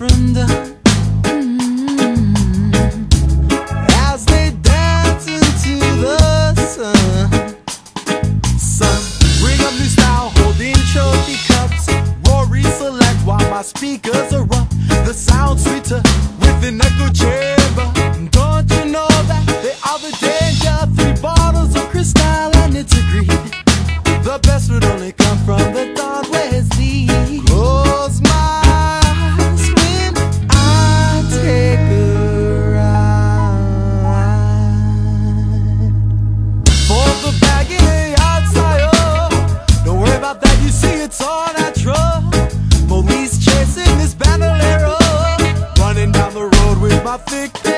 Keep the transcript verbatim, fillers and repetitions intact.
from the mm-hmm. As they dance into the sun. Sun, bring up new style, holding trophy cups. Rory select while my speakers are up. The sound sweeter with an echo chamber. Don't you know that they are the danger? Three bottles of Cristal and it's agreed the best would only come from the Don Wesley. Close my I think